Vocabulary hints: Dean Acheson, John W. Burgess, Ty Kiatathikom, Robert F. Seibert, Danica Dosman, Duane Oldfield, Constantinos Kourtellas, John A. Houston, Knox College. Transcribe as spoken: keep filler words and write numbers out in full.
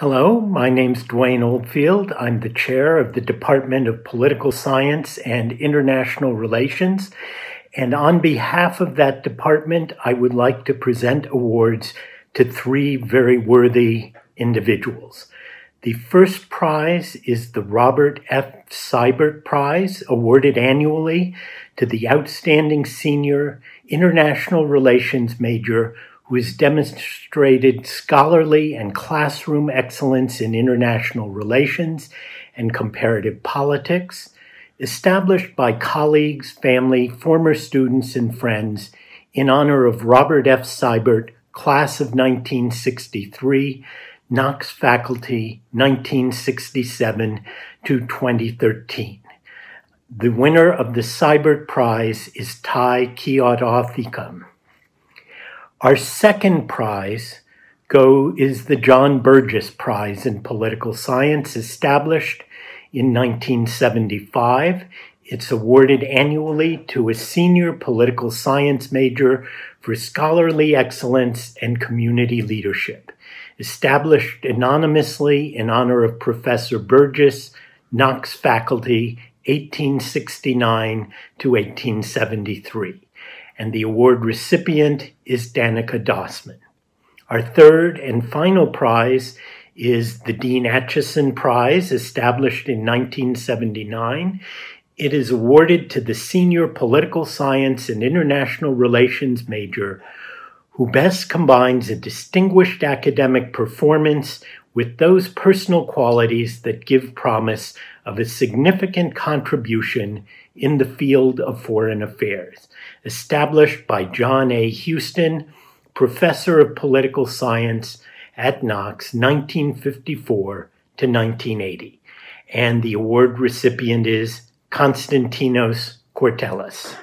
Hello, my name's Duane Oldfield. I'm the chair of the Department of Political Science and International Relations, and on behalf of that department, I would like to present awards to three very worthy individuals. The first prize is the Robert F. Seibert Prize, awarded annually to the outstanding senior international relations major who has demonstrated scholarly and classroom excellence in international relations and comparative politics, established by colleagues, family, former students, and friends in honor of Robert F. Seibert, class of nineteen sixty-three, Knox faculty, nineteen sixty-seven to twenty thirteen. The winner of the Seibert Prize is Ty Kiatathikom. Our second prize go is the John Burgess Prize in Political Science, established in nineteen seventy-five. It's awarded annually to a senior political science major for scholarly excellence and community leadership. Established anonymously in honor of Professor Burgess, Knox faculty, eighteen sixty-nine to eighteen seventy-three. And the award recipient is Danica Dosman. Our third and final prize is the Dean Acheson Prize, established in nineteen seventy-nine. It is awarded to the senior political science and international relations major who best combines a distinguished academic performance with those personal qualities that give promise of a significant contribution in the field of foreign affairs, established by John A. Houston, professor of political science at Knox, nineteen fifty-four to nineteen eighty. And the award recipient is Constantinos Kourtellas.